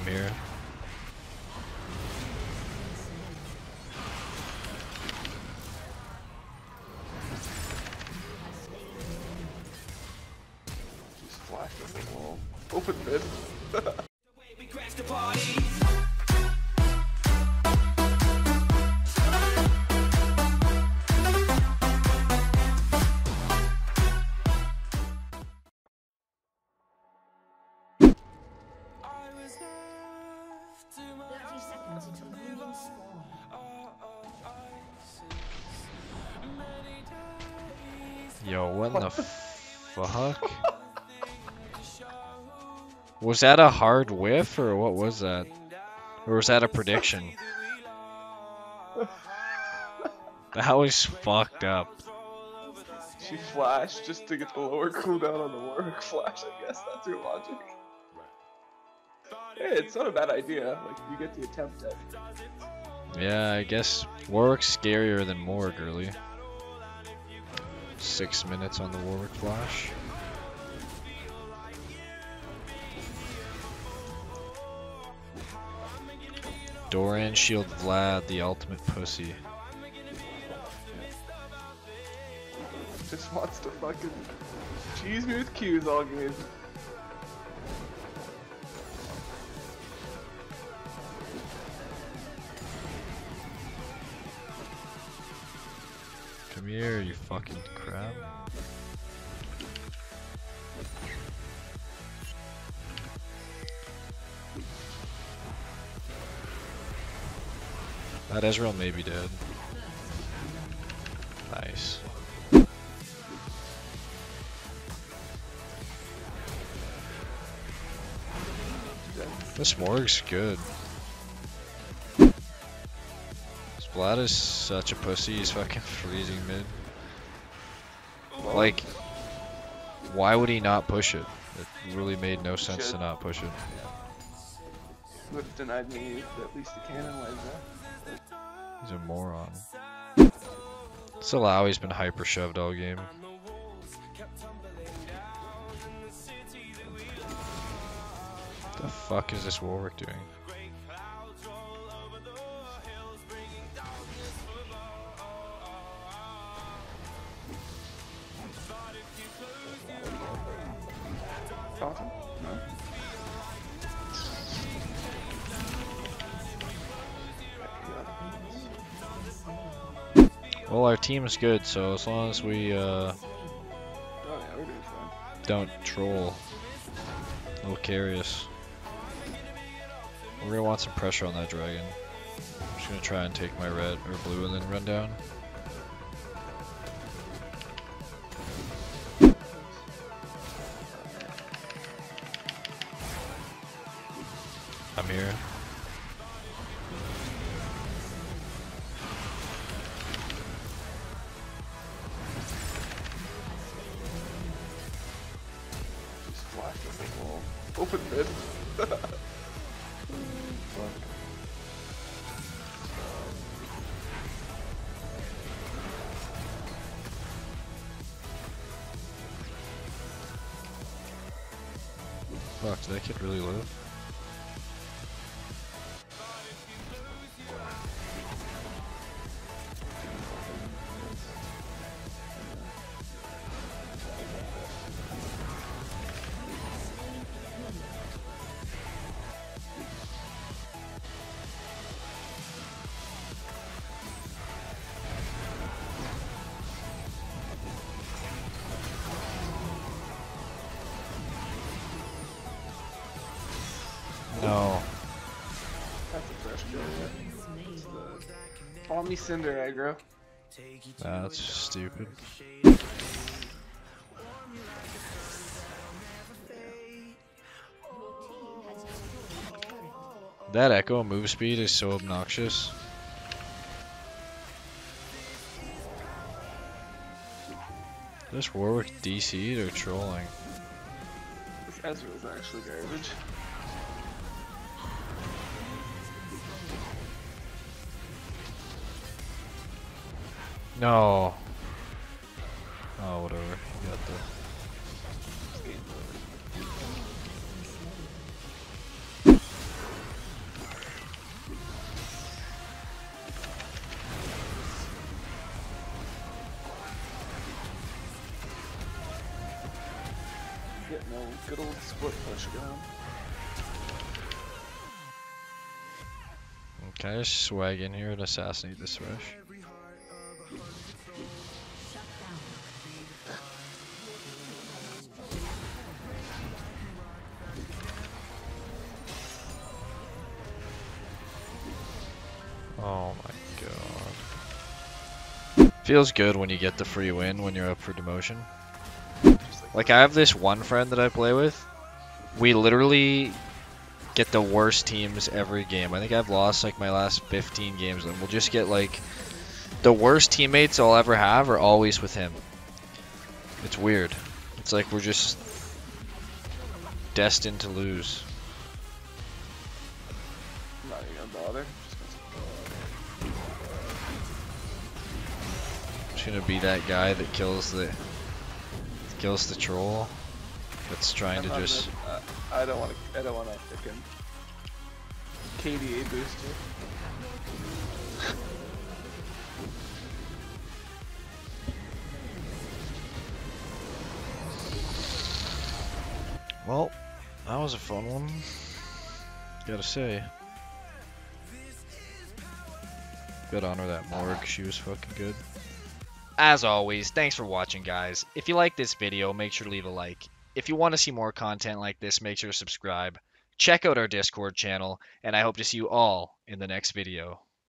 I'm here. Just flash on the wall. Open mid. We crashed the party. Yo, what in the fuck? Was that a hard whiff, or what was that? Or was that a prediction? That was fucked up. She flashed just to get the lower cooldown on the Warwick flash, I guess. That's your logic. Hey, it's not a bad idea. Like, you get to attempt it. Yeah, I guess Warwick's scarier than Morg early. 6 minutes on the Warwick flash. Doran shield Vlad, the ultimate pussy. Just wants to fucking cheese me with Qs all game. Come here, you fucking crab. That Ezreal may be dead. Nice. This Morg's good. Vlad is such a pussy, he's fucking freezing mid. Like, why would he not push it? It really made no sense to not push it. He would have denied me at least a cannon like that. He's a moron. Salah, he's been hyper shoved all game. What the fuck is this Warwick doing? Awesome. No. Well, our team is good, so as long as we we're doing fine. Don't troll, we'll carry us. We're gonna want some pressure on that dragon. I'm just gonna try and take my red or blue and then run down. I'm here. Just flash on the wall. Open mid. Fuck, did that kid really live? No. That's a fresh kill, right? Omni Cinder aggro. That's stupid. Yeah. That echo move speed is so obnoxious. This Warwick DC'd or trolling? This Ezreal's actually garbage. No. Oh, whatever. You got the. getting a good old split push going. Can I just swag in here and assassinate this rush? Oh my god. Feels good when you get the free win when you're up for demotion. Like, I have this one friend that I play with. We literally get the worst teams every game. I think I've lost like my last 15 games and we'll just get like the worst teammates I'll ever have are always with him. It's weird. It's like we're just destined to lose. I'm not even gonna bother. I'm just gonna be that guy that kills the troll that's trying to just I don't want to pick him. KDA booster. Well, that was a fun one, gotta say. Good honor that Morg, she was fucking good. As always, thanks for watching, guys. If you like this video, make sure to leave a like. If you want to see more content like this, make sure to subscribe. Check out our Discord channel, and I hope to see you all in the next video.